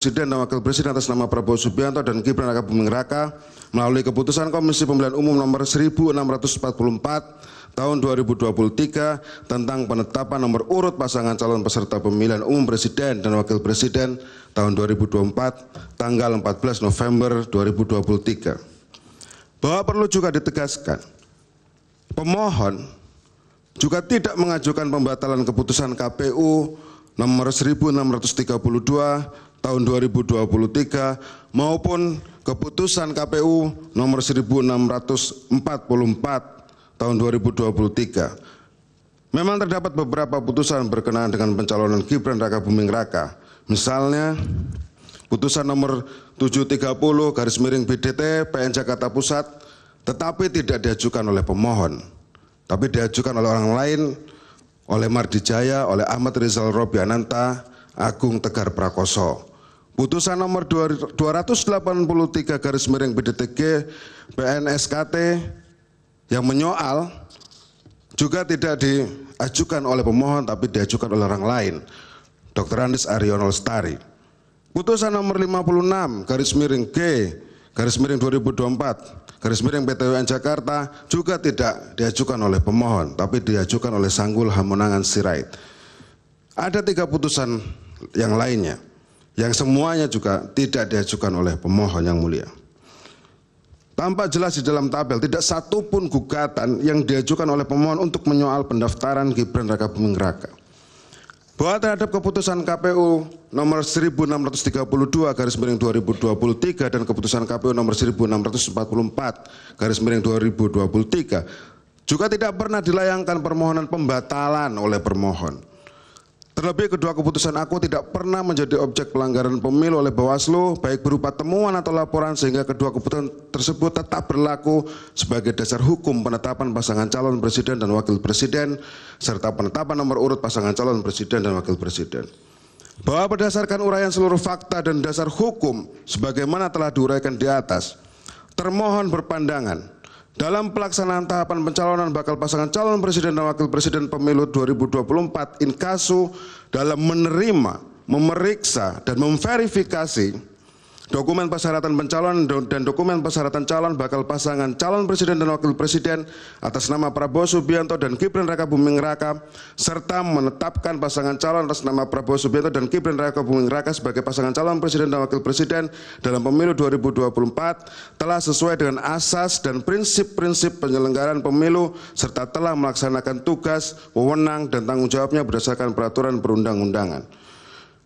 Presiden dan Wakil Presiden atas nama Prabowo Subianto dan Gibran Rakabuming Raka melalui keputusan Komisi Pemilihan Umum nomor 1644 tahun 2023 tentang penetapan nomor urut pasangan calon peserta pemilihan umum Presiden dan Wakil Presiden tahun 2024 tanggal 14 November 2023. Bahwa perlu juga ditegaskan, pemohon juga tidak mengajukan pembatalan keputusan KPU nomor 1632 tahun 2023 maupun keputusan KPU nomor 1644 tahun 2023. Memang terdapat beberapa putusan berkenaan dengan pencalonan Gibran Rakabuming Raka. Misalnya putusan nomor 730/BDT PN Jakarta Pusat, tetapi tidak diajukan oleh pemohon, tapi diajukan oleh orang lain, oleh Mardijaya, oleh Ahmad Rizal Robiananta, Agung Tegar Prakoso. Putusan nomor 283/BDTG PNSKT yang menyoal juga tidak diajukan oleh pemohon tapi diajukan oleh orang lain, Dr. Andis Aryono Sari. Putusan nomor 56/G/2024 PTWN Jakarta juga tidak diajukan oleh pemohon tapi diajukan oleh Sanggul Hamonangan Sirait. Ada 3 putusan yang lainnya yang semuanya juga tidak diajukan oleh pemohon yang mulia. Tampak jelas di dalam tabel tidak satu pun gugatan yang diajukan oleh pemohon untuk menyoal pendaftaran Gibran Rakabuming Raka. Bahwa terhadap keputusan KPU nomor 1632/2023 dan keputusan KPU nomor 1644/2023 juga tidak pernah dilayangkan permohonan pembatalan oleh permohon. Terlebih kedua keputusan aku tidak pernah menjadi objek pelanggaran pemilu oleh Bawaslu, baik berupa temuan atau laporan, sehingga kedua keputusan tersebut tetap berlaku sebagai dasar hukum penetapan pasangan calon presiden dan wakil presiden, serta penetapan nomor urut pasangan calon presiden dan wakil presiden. Bahwa berdasarkan uraian seluruh fakta dan dasar hukum, sebagaimana telah diuraikan di atas, termohon berpandangan, dalam pelaksanaan tahapan pencalonan bakal pasangan calon presiden dan wakil presiden pemilu 2024 in casu dalam menerima, memeriksa, dan memverifikasi dokumen persyaratan pencalonan dan dokumen persyaratan calon bakal pasangan calon presiden dan wakil presiden atas nama Prabowo Subianto dan Gibran Rakabuming Raka, serta menetapkan pasangan calon atas nama Prabowo Subianto dan Gibran Rakabuming Raka sebagai pasangan calon presiden dan wakil presiden dalam pemilu 2024 telah sesuai dengan asas dan prinsip-prinsip penyelenggaraan pemilu serta telah melaksanakan tugas, wewenang, dan tanggung jawabnya berdasarkan peraturan perundang-undangan.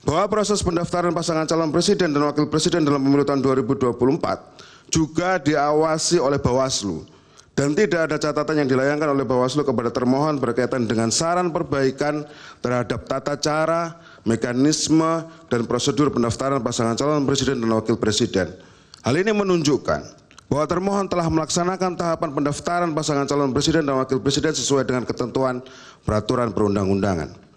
Bahwa proses pendaftaran pasangan calon presiden dan wakil presiden dalam pemilu tahun 2024 juga diawasi oleh Bawaslu dan tidak ada catatan yang dilayangkan oleh Bawaslu kepada termohon berkaitan dengan saran perbaikan terhadap tata cara, mekanisme, dan prosedur pendaftaran pasangan calon presiden dan wakil presiden. Hal ini menunjukkan bahwa termohon telah melaksanakan tahapan pendaftaran pasangan calon presiden dan wakil presiden sesuai dengan ketentuan peraturan perundang-undangan.